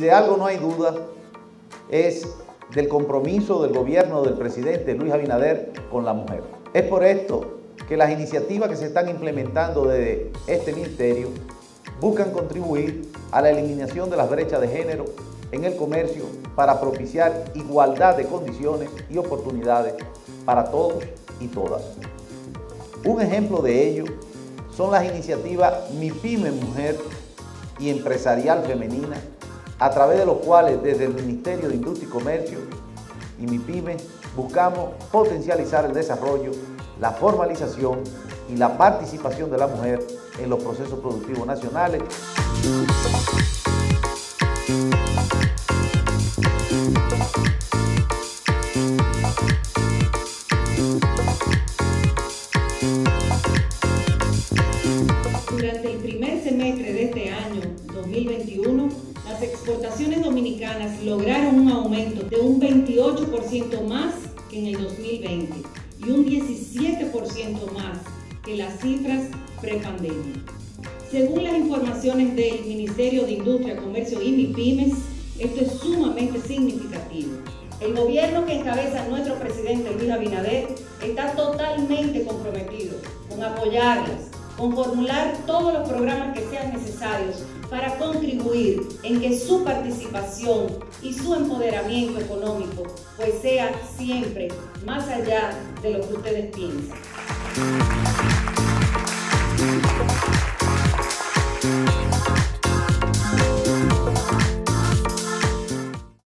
de algo no hay duda es del compromiso del gobierno del presidente Luis Abinader con la mujer. Es por esto que las iniciativas que se están implementando desde este ministerio buscan contribuir a la eliminación de las brechas de género en el comercio para propiciar igualdad de condiciones y oportunidades para todos y todas. Un ejemplo de ello son las iniciativas MIPYME Mujer y Empresarial Femenina, a través de los cuales desde el Ministerio de Industria y Comercio y MIPYME buscamos potencializar el desarrollo, la formalización y la participación de la mujer en los procesos productivos nacionales. Durante el primer semestre de este año 2021, las exportaciones dominicanas lograron un aumento de un 28% más que en el 2020 y un 17% más que las cifras prepandemia. Según las informaciones del Ministerio de Industria, Comercio y MIPYMES, esto es sumamente significativo. El gobierno que encabeza nuestro presidente Luis Abinader está totalmente comprometido con apoyarlas, con formular todos los programas que sean necesarios para contribuir en que su participación y su empoderamiento económico pues sea siempre más allá de lo que ustedes piensan.